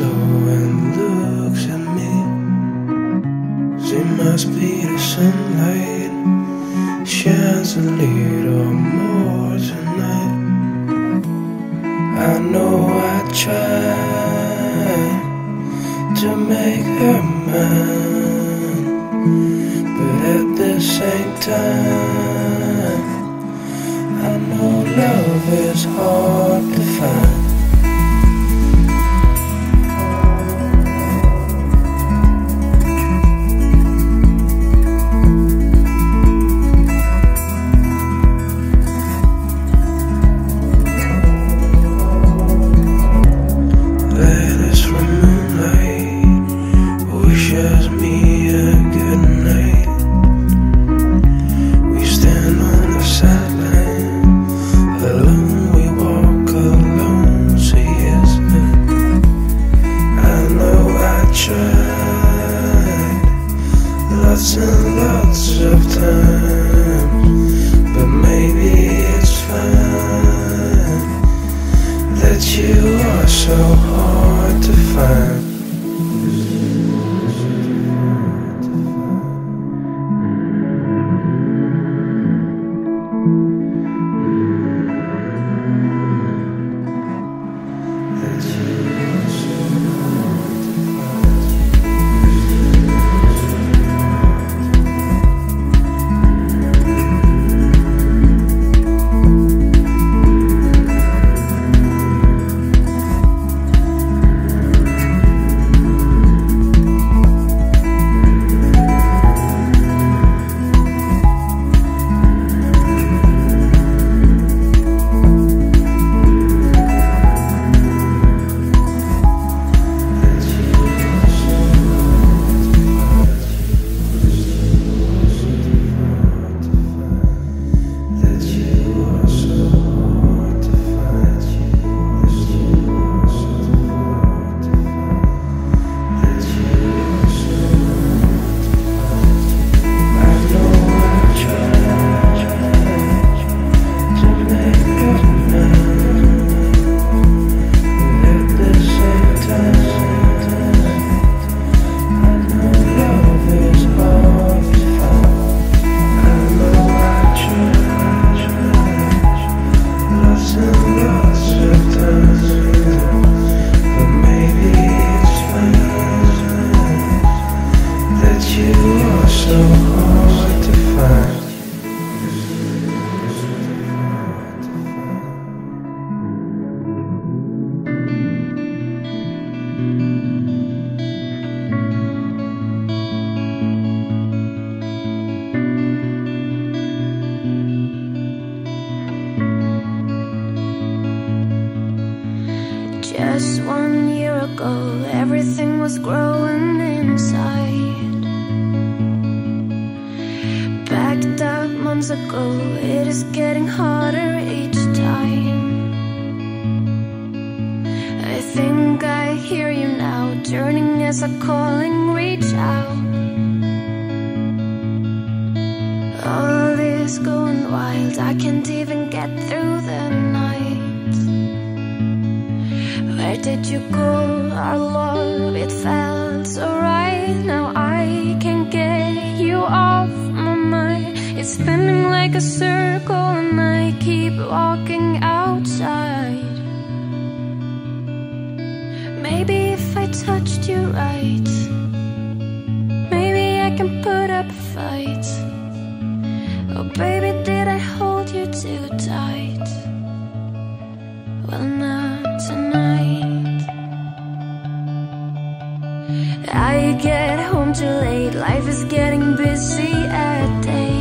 slow and looks at me. She must be the sunlight, shines a little more tonight. I know I tried to make her mine, but at the same time I know love is hard to find. Lots and lots of time, but maybe it's fine that you are so hard to find. Just 1 year ago, everything was growing inside. Backed up months ago, it is getting harder each time. I think I hear you now, turning as a calling, reach out. All this going wild, I can't even get through the night. Where did you go? Our love, it felt so right. Now I can't get you off my mind. It's spinning like a circle and I keep walking outside. Maybe if I touched you right, maybe I can put up a fight. Oh baby, did I hold you too tight? Well, not tonight. I get home too late, life is getting busy at day.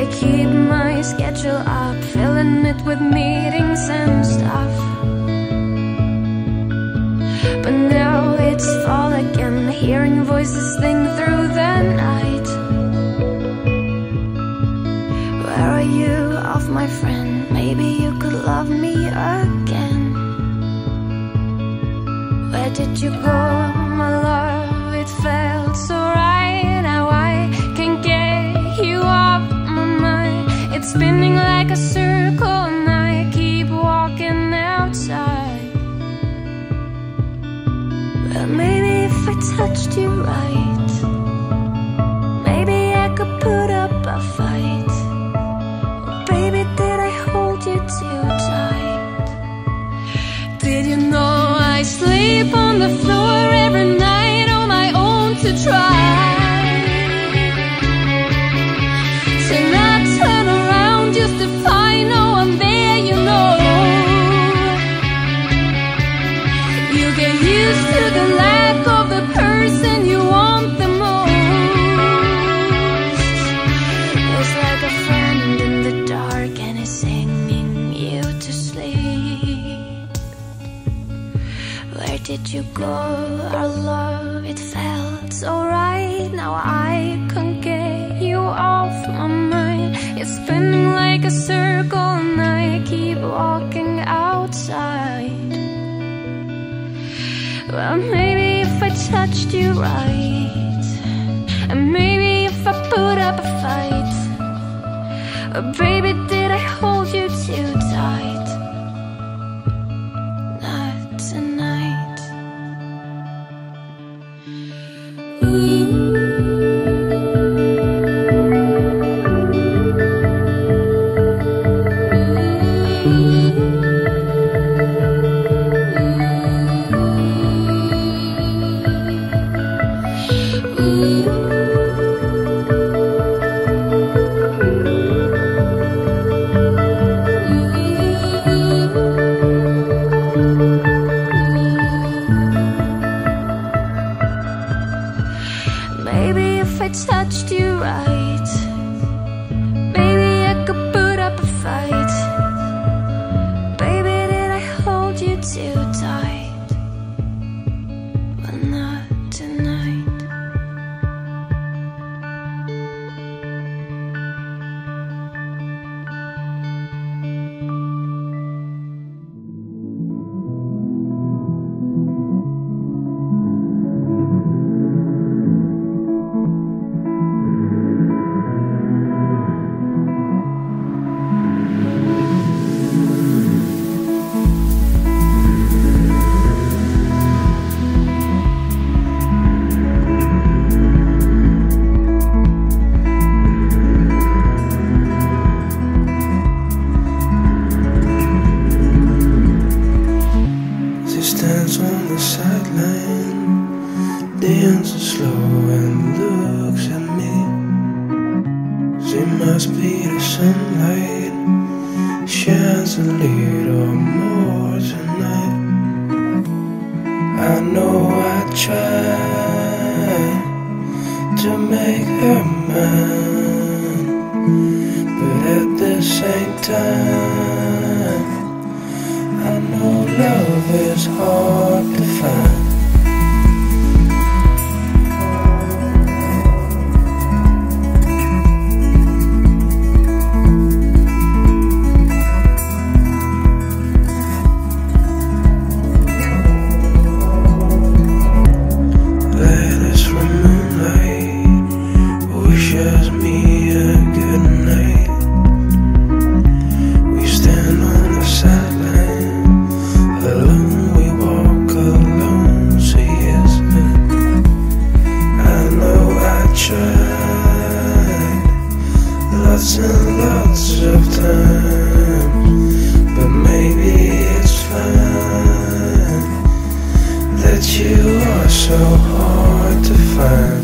I keep my schedule up, filling it with meetings and stuff. But now it's fall again, hearing voices sing through the night. Where are you, off my friend? Maybe you could love me again. Where did you go, my love? It felt so right. Now I can't get you off my mind. It's spinning like a circle and I keep walking outside. maybe if I touched you right, maybe I could put up a fight. Oh, baby, did I hold you too tight? Did you know I sleep on the floor every night on my own to try? Did you go? Our love, it felt so right. Now I can't get you off my mind. It's spinning like a circle and I keep walking outside. Well, maybe if I touched you right, and maybe if I put up a fight, oh, baby, did I hold you too tight? You are so hard to find.